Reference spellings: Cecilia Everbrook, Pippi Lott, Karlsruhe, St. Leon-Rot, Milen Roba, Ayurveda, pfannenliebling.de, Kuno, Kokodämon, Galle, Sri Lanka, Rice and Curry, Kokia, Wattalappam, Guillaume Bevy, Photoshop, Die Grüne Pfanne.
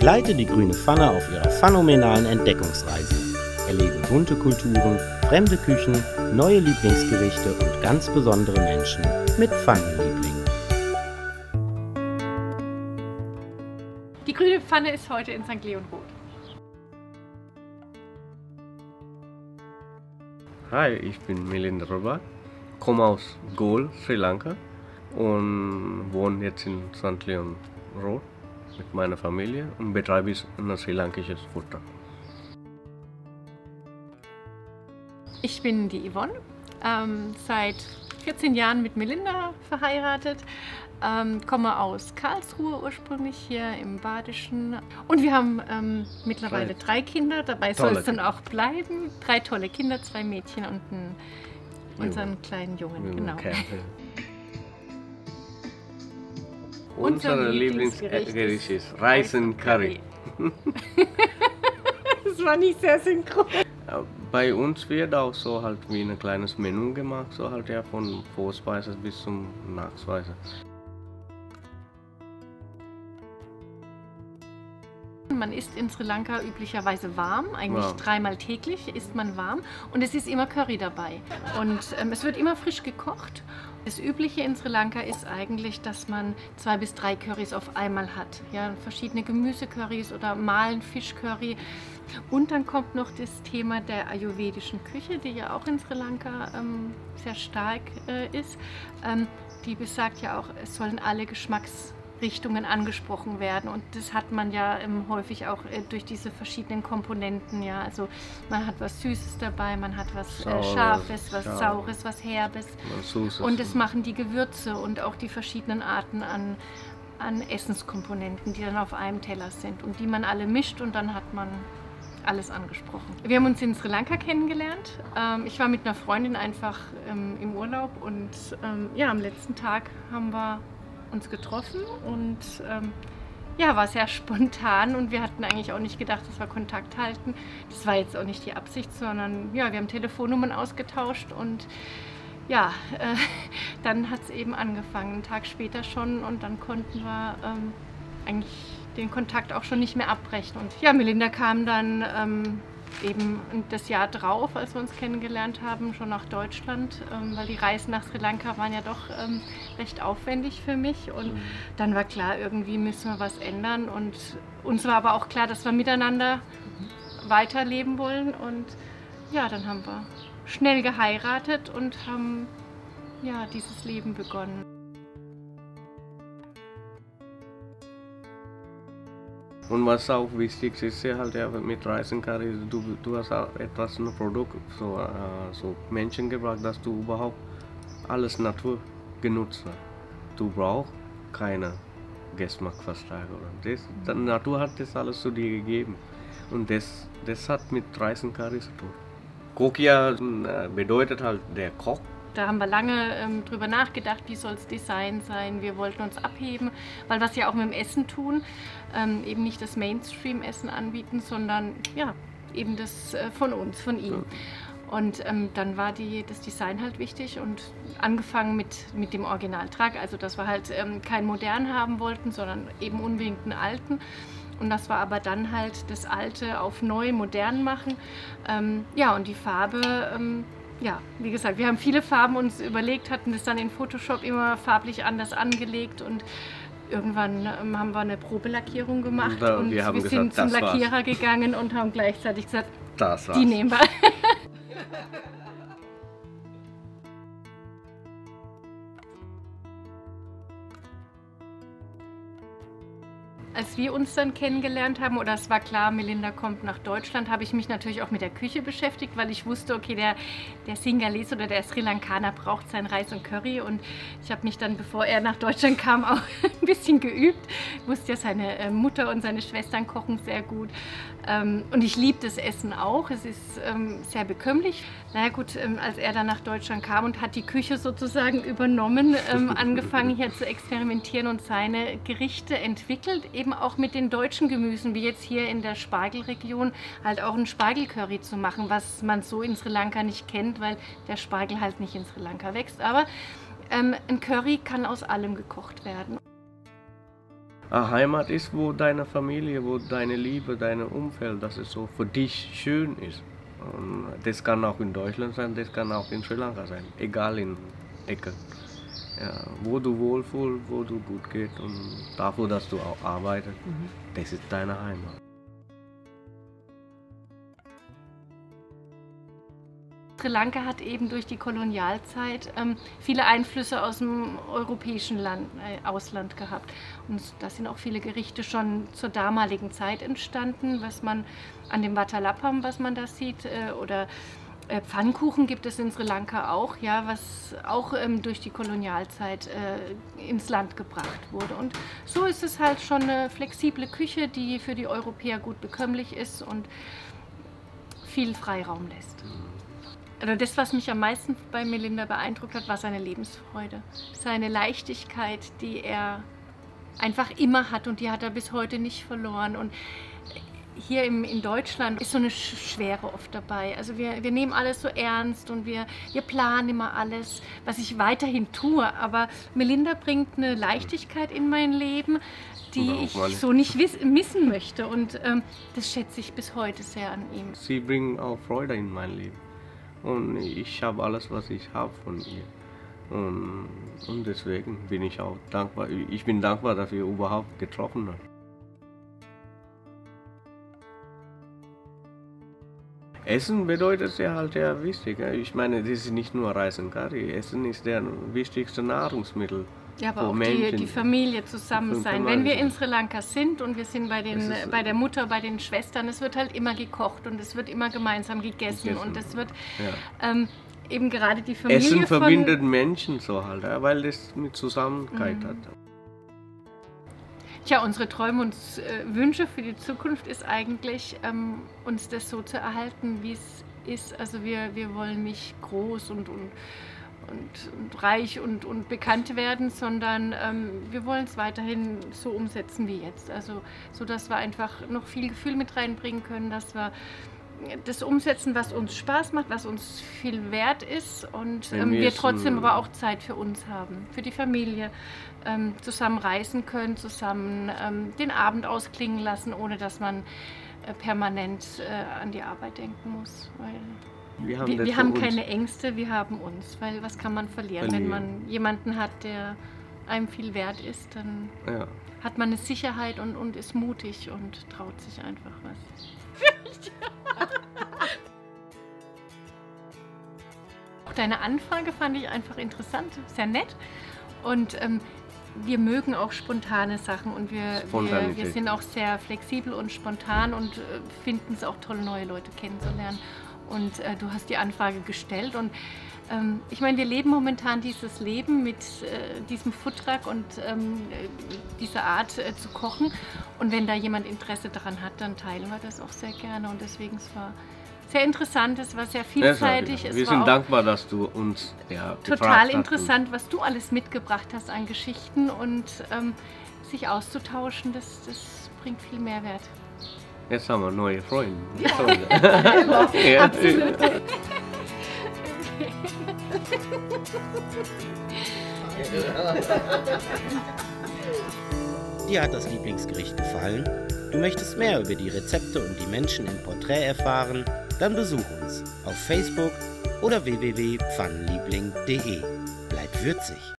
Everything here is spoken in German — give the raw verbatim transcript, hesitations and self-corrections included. Begleite die Grüne Pfanne auf ihrer phänomenalen Entdeckungsreise. Erlebe bunte Kulturen, fremde Küchen, neue Lieblingsgerichte und ganz besondere Menschen mit Pfannenliebling. Die Grüne Pfanne ist heute in Sankt Leon-Rot. Hi, ich bin Milen Roba, komme aus Galle, Sri Lanka und wohne jetzt in Sankt Leon-Rot mit meiner Familie und betreibe ein sri lankisches Foodtruck. Ich bin die Yvonne, ähm, seit vierzehn Jahren mit Melinda verheiratet, ähm, komme aus Karlsruhe ursprünglich, hier im Badischen. Und wir haben ähm, mittlerweile drei Kinder, dabei soll es dann auch bleiben. Drei tolle Kinder, zwei Mädchen und einen, unseren kleinen Jungen. Genau. Okay. Unser Lieblingsgericht ist Rice and Curry. Das war nicht sehr synchron. Bei uns wird auch so halt wie ein kleines Menü gemacht, so halt ja von Vorspeise bis zum Nachspeise. Man isst in Sri Lanka üblicherweise warm, eigentlich ja. dreimal täglich isst man warm und es ist immer Curry dabei und ähm, es wird immer frisch gekocht. Das Übliche in Sri Lanka ist eigentlich, dass man zwei bis drei Currys auf einmal hat. Ja, verschiedene Gemüsecurrys oder malen Fischcurry. Und dann kommt noch das Thema der ayurvedischen Küche, die ja auch in Sri Lanka ähm, sehr stark äh, ist. Ähm, die besagt ja auch, es sollen alle Geschmacksrichtungen angesprochen werden. Und das hat man ja ähm, häufig auch äh, durch diese verschiedenen Komponenten. Ja? Also man hat was Süßes dabei, man hat was äh, Scharfes, was Saures, was Herbes. Und das machen die Gewürze und auch die verschiedenen Arten an, an Essenskomponenten, die dann auf einem Teller sind und die man alle mischt und dann hat man alles angesprochen. Wir haben uns in Sri Lanka kennengelernt. Ich war mit einer Freundin einfach im Urlaub und ja, am letzten Tag haben wir uns getroffen und ja, war sehr spontan und wir hatten eigentlich auch nicht gedacht, dass wir Kontakt halten. Das war jetzt auch nicht die Absicht, sondern ja, wir haben Telefonnummern ausgetauscht und ja, äh, dann hat es eben angefangen, einen Tag später schon und dann konnten wir ähm, eigentlich den Kontakt auch schon nicht mehr abbrechen. Und ja, Melinda kam dann ähm, eben das Jahr drauf, als wir uns kennengelernt haben, schon nach Deutschland, ähm, weil die Reisen nach Sri Lanka waren ja doch ähm, recht aufwendig für mich. Und mhm. dann war klar, irgendwie müssen wir was ändern. Und uns war aber auch klar, dass wir miteinander mhm. weiterleben wollen. Und ja, dann haben wir schnell geheiratet und haben ja, dieses Leben begonnen. Und was auch wichtig ist, ja halt ja, mit Rice and Curry, du, du hast auch etwas ein Produkt, so, äh, so Menschen gebracht, dass du überhaupt alles Natur genutzt hast. Du brauchst keine Geschmacksverstärker. Das, die Natur hat das alles zu dir gegeben. Und das, das hat mit Rice and Curry zu tun. Kokia bedeutet halt der Koch. Da haben wir lange ähm, drüber nachgedacht, wie soll das Design sein. Wir wollten uns abheben, weil was ja auch mit dem Essen tun, ähm, eben nicht das Mainstream-Essen anbieten, sondern ja, eben das äh, von uns, von ihm. Ja. Und ähm, dann war die, das Design halt wichtig und angefangen mit, mit dem Originaltrag, also dass wir halt ähm, kein modern haben wollten, sondern eben unbedingt einen alten. Und das war aber dann halt das Alte auf neu, modern machen. Ähm, ja, und die Farbe, ähm, ja, wie gesagt, wir haben viele Farben uns überlegt, hatten das dann in Photoshop immer farblich anders angelegt und irgendwann ähm, haben wir eine Probelackierung gemacht und, da, und wir, haben wir gesagt, sind zum Lackierer war's. gegangen und haben gleichzeitig gesagt, das war's. Die nehmen wir. Als wir uns dann kennengelernt haben, oder es war klar, Melinda kommt nach Deutschland, habe ich mich natürlich auch mit der Küche beschäftigt, weil ich wusste, okay, der, der Singalese oder der Sri Lankaner braucht sein Reis und Curry. Und ich habe mich dann, bevor er nach Deutschland kam, auch ein bisschen geübt. Ich wusste ja, seine Mutter und seine Schwestern kochen sehr gut. Und ich liebe das Essen auch. Es ist sehr bekömmlich. Na ja, gut, als er dann nach Deutschland kam und hat die Küche sozusagen übernommen, angefangen hier zu experimentieren und seine Gerichte entwickelt, eben auch mit den deutschen Gemüsen, wie jetzt hier in der Spargelregion, halt auch ein Spargelcurry zu machen, was man so in Sri Lanka nicht kennt, weil der Spargel halt nicht in Sri Lanka wächst. Aber ähm, ein Curry kann aus allem gekocht werden. eine Heimat ist, wo deine Familie, wo deine Liebe, dein Umfeld, dass es so für dich schön ist. Und das kann auch in Deutschland sein, das kann auch in Sri Lanka sein, egal in Ecke. Ja, wo du wohlfühlst, wo du gut geht und dafür, dass du auch arbeitest, mhm. das ist deine Heimat. Sri Lanka hat eben durch die Kolonialzeit ähm, viele Einflüsse aus dem europäischen Land, äh, Ausland gehabt. Und da sind auch viele Gerichte schon zur damaligen Zeit entstanden, was man an dem Wattalappam, was man da sieht, äh, oder äh, Pfannkuchen gibt es in Sri Lanka auch, ja, was auch ähm, durch die Kolonialzeit äh, ins Land gebracht wurde. Und so ist es halt schon eine flexible Küche, die für die Europäer gut bekömmlich ist und viel Freiraum lässt. Also das, was mich am meisten bei Melinda beeindruckt hat, war seine Lebensfreude, seine Leichtigkeit, die er einfach immer hat und die hat er bis heute nicht verloren. Und hier im, in Deutschland ist so eine Schwere oft dabei. Also wir, wir nehmen alles so ernst und wir, wir planen immer alles, was ich weiterhin tue. Aber Melinda bringt eine Leichtigkeit in mein Leben, die ich so nicht missen möchte. Und ähm, das schätze ich bis heute sehr an ihm. Sie bringt auch Freude in mein Leben. Und ich habe alles, was ich habe von ihr. Und, und deswegen bin ich auch dankbar. Ich bin dankbar, dass wir überhaupt getroffen haben. Essen bedeutet ja halt sehr wichtig. Ich meine, das ist nicht nur Reis und Curry. Essen ist der wichtigste Nahrungsmittel. Ja, aber auch die, die Familie zusammen sein. Wenn wir in Sri Lanka sind und wir sind bei, den, bei der Mutter, bei den Schwestern, es wird halt immer gekocht und es wird immer gemeinsam gegessen, gegessen. und es wird ja. ähm, eben gerade die Familie. Essen von verbindet Menschen so halt, ja, weil das mit Zusammenhalt mhm. hat. Tja, unsere Träume und äh, Wünsche für die Zukunft ist eigentlich, ähm, uns das so zu erhalten, wie es ist. Also wir, wir wollen nicht groß und, und Und, und reich und, und bekannt werden, sondern ähm, wir wollen es weiterhin so umsetzen wie jetzt. Also so, dass wir einfach noch viel Gefühl mit reinbringen können, dass wir das umsetzen, was uns Spaß macht, was uns viel wert ist und ähm, wir trotzdem aber auch Zeit für uns haben, für die Familie, ähm, zusammen reisen können, zusammen ähm, den Abend ausklingen lassen, ohne dass man äh, permanent äh, an die Arbeit denken muss. Weil Wir haben, wir, wir haben keine Ängste, wir haben uns, weil was kann man verlieren? verlieren. Wenn man jemanden hat, der einem viel wert ist, dann ja. hat man eine Sicherheit und, und ist mutig und traut sich einfach was. Auch deine Anfrage fand ich einfach interessant, sehr nett. Und ähm, wir mögen auch spontane Sachen und wir, wir, wir sind auch sehr flexibel und spontan und äh, finden es auch toll, neue Leute kennenzulernen. Und äh, du hast die Anfrage gestellt und ähm, ich meine, wir leben momentan dieses Leben mit äh, diesem Foodtruck und ähm, dieser Art äh, zu kochen. Und wenn da jemand Interesse daran hat, dann teilen wir das auch sehr gerne. Und deswegen, es war sehr interessant, es war sehr vielseitig. Wir sind dankbar, dass du uns ja, gefragt hast. Total interessant, was du alles mitgebracht hast an Geschichten und ähm, sich auszutauschen, das, das bringt viel Mehrwert. Jetzt haben wir neue Freunde. Ja. Ja. Absolut. Dir hat das Lieblingsgericht gefallen? Du möchtest mehr über die Rezepte und die Menschen im Porträt erfahren? Dann besuch uns auf Facebook oder w w w punkt pfannenliebling punkt de. Bleib würzig!